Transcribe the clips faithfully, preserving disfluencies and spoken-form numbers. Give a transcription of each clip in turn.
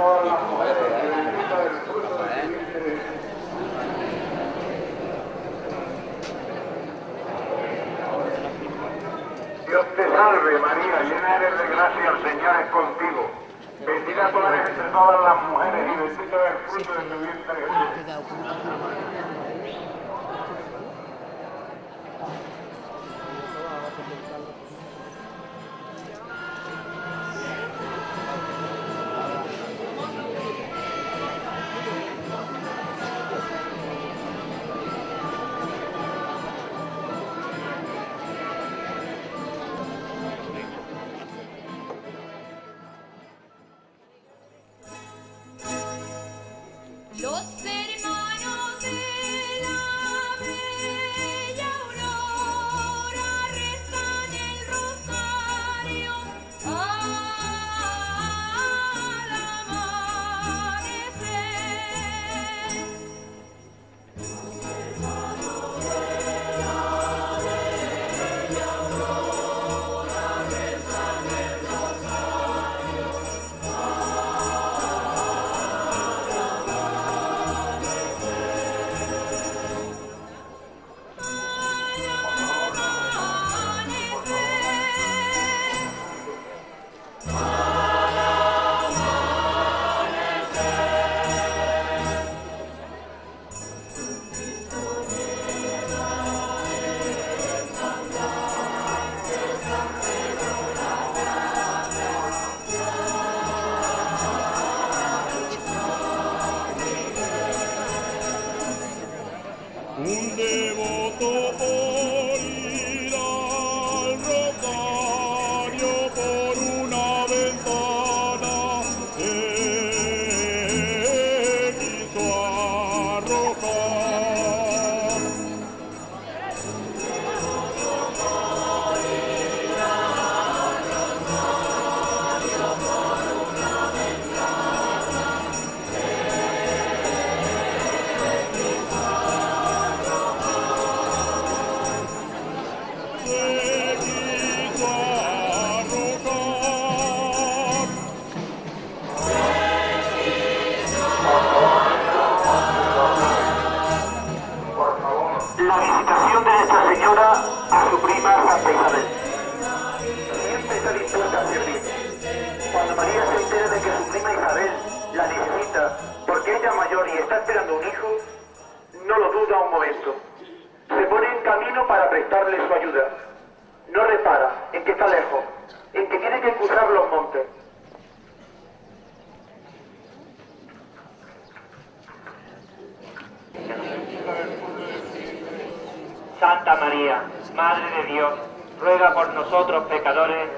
todas las mujeres, bendito el fruto de tu vientre Jesús. Dios te salve María, llena eres de gracia, el Señor es contigo. Bendita tú eres entre todas las mujeres y bendito es el fruto de tu vientre Jesús. Santa María, Madre de Dios, ruega por nosotros pecadores.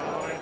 Ahora y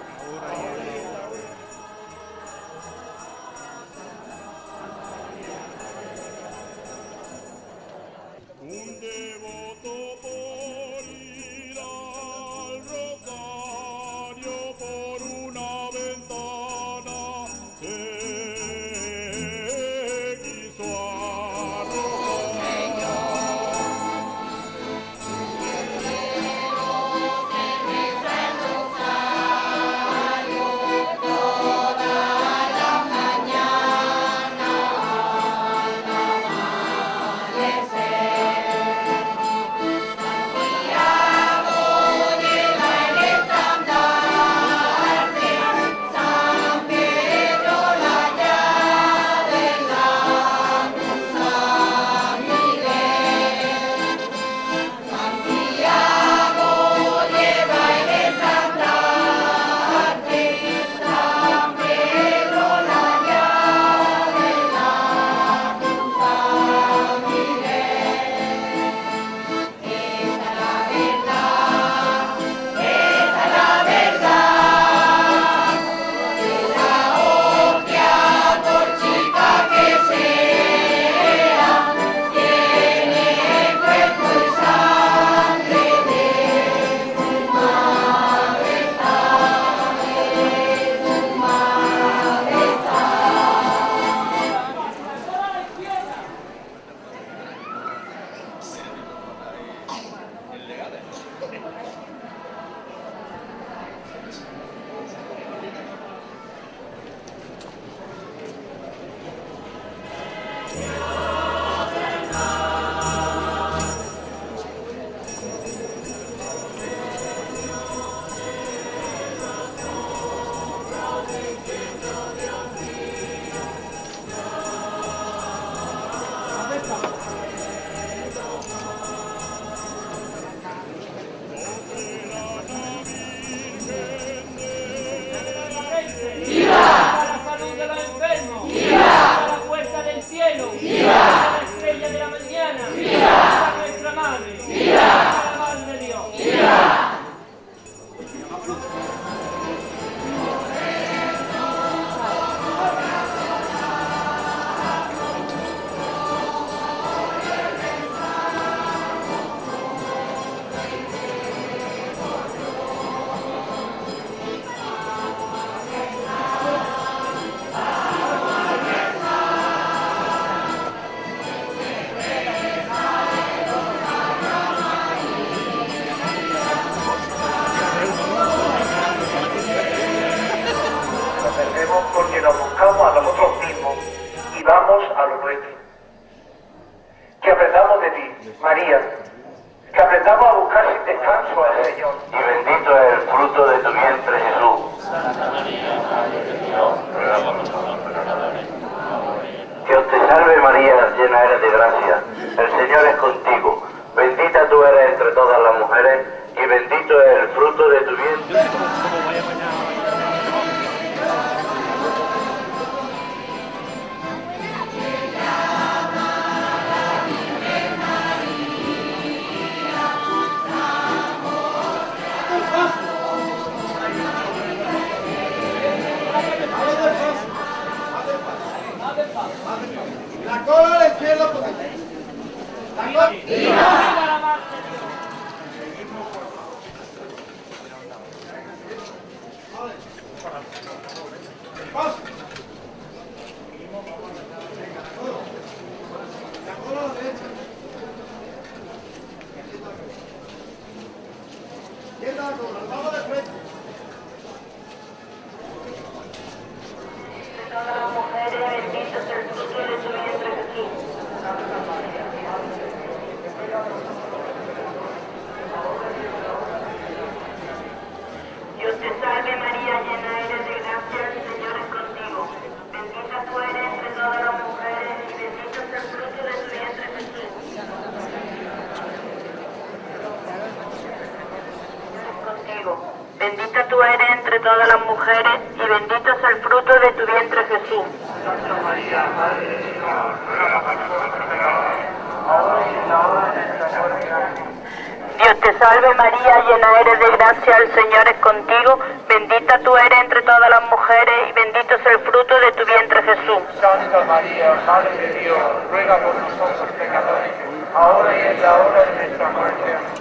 en la hora de nuestra muerte. Dios te salve María, llena eres de gracia, el Señor es contigo, bendita tú eres entre todas las mujeres y bendito es el fruto de tu vientre Jesús. Santa María, Madre de Dios, ruega por nosotros pecadores, ahora y en la hora de nuestra muerte. Amén.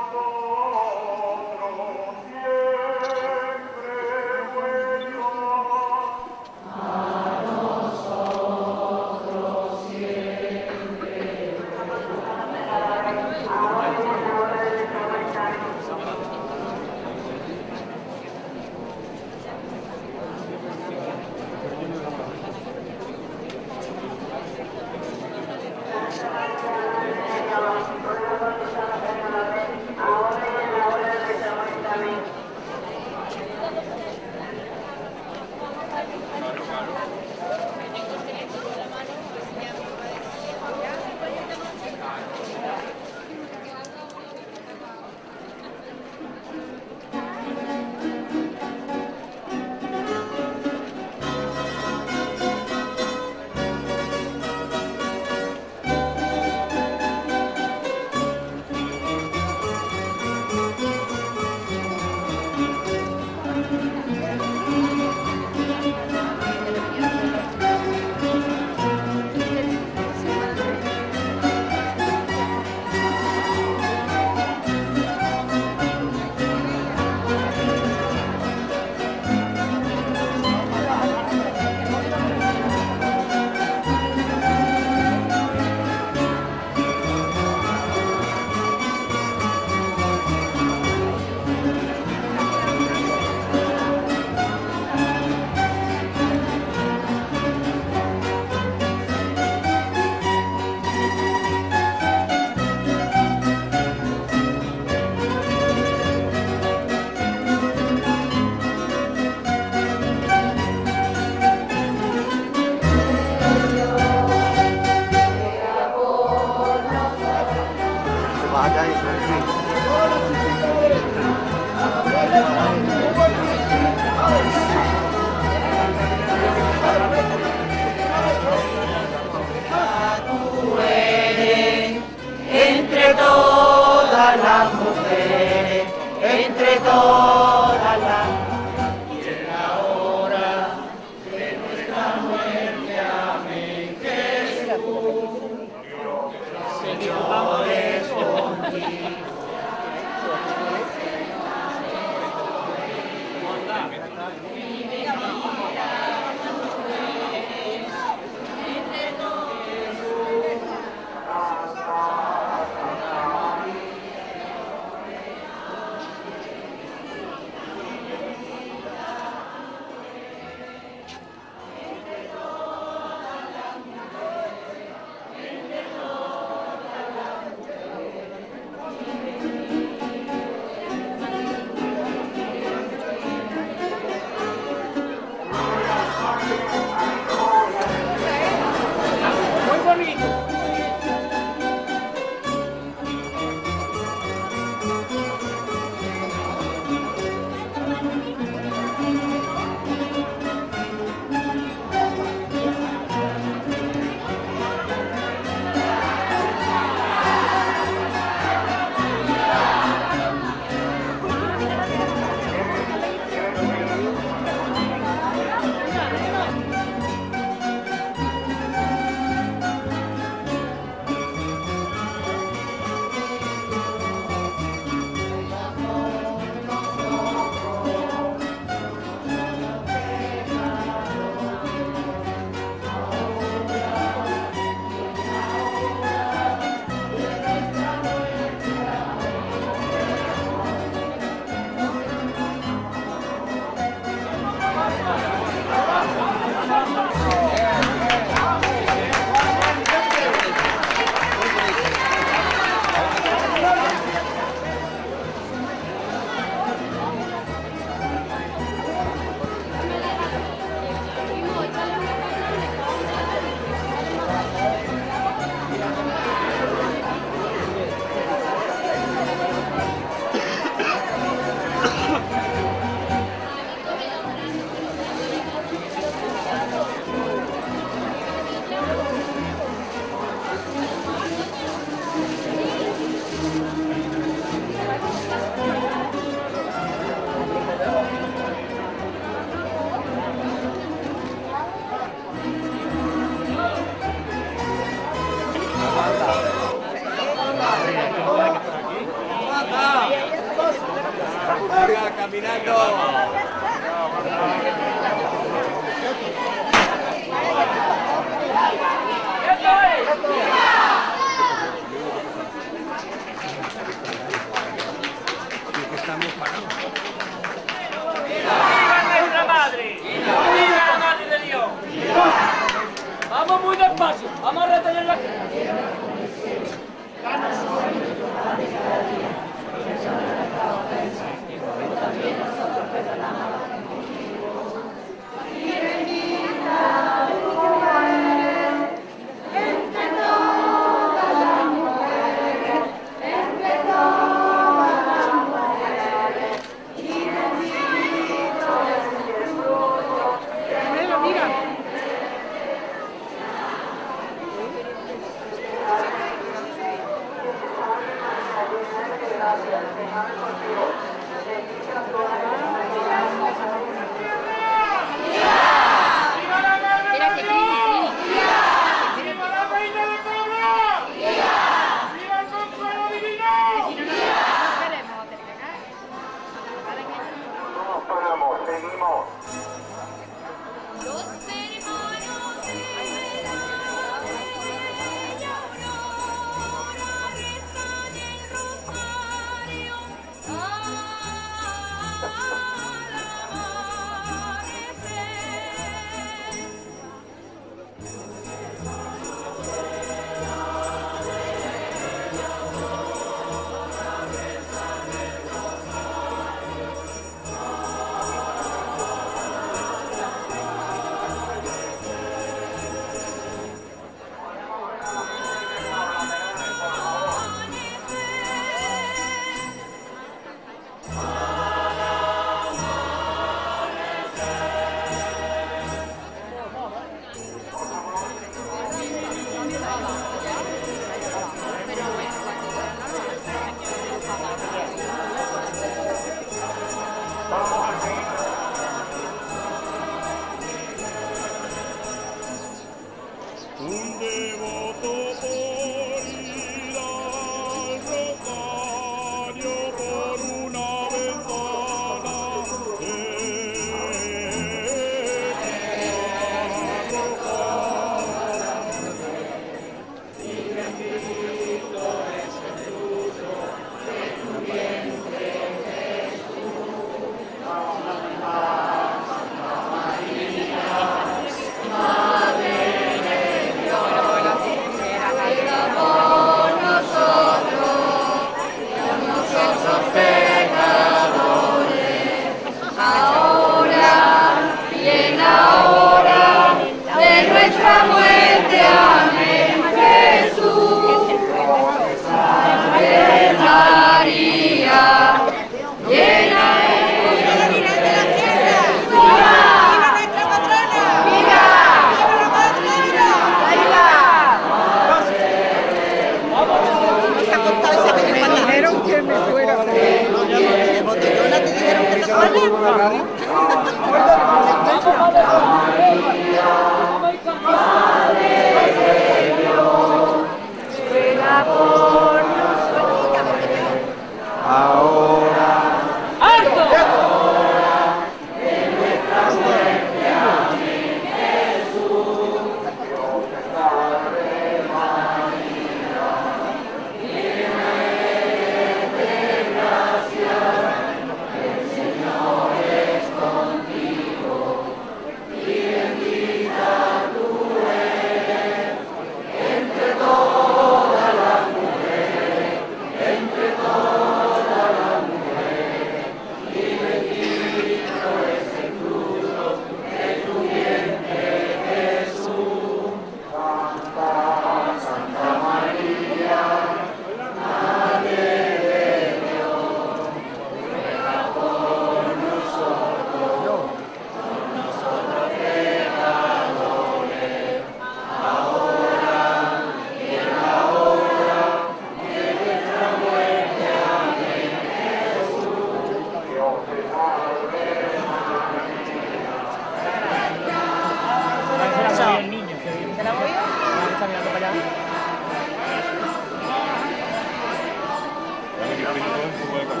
Gracias.